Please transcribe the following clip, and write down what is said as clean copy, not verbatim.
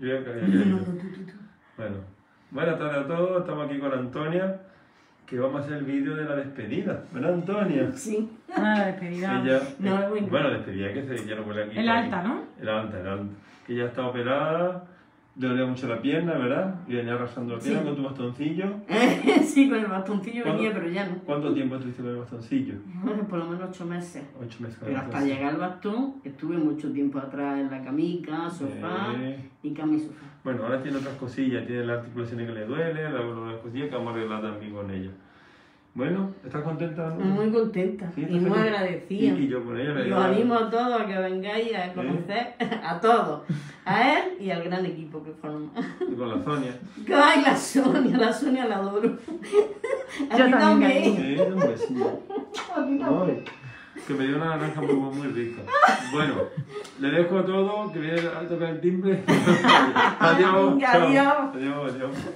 Bien, cariño. Bueno, buenas tardes a todos, estamos aquí con Antonia, que vamos a hacer el vídeo de la despedida, ¿verdad, Antonia? Sí, la despedida. Ella, no, bueno, despedida que se, ya no vuelve aquí. El alta, ¿no? El alta. Que ya está operada, le dolía mucho la pierna, ¿verdad? Y venía arrastrando la pierna con tu bastoncillo. Sí, con el bastoncillo venía, pero ya no. ¿Cuánto tiempo estuviste con el bastoncillo? Por lo menos 8 meses. 8 meses. Pero hasta llegar al bastón, estuve mucho tiempo atrás en la camica, sofá, y cama y sofá. Bueno, ahora tiene otras cosillas, tiene las articulaciones que le duele, las cosillas que vamos a arreglar también con ella. Bueno, ¿estás contenta? ¿No? Muy contenta, sí, y muy agradecida. Y yo con ella le digo. Os animo a todos a que vengáis a conocer a todos, a él y al gran equipo que forma. Y con la Sonia. ¡Ay, la Sonia la adoro! Yo también. Sí. Que me dio una naranja muy rica. Bueno, le dejo a todos, que viene a tocar el timbre. Adiós. Adiós.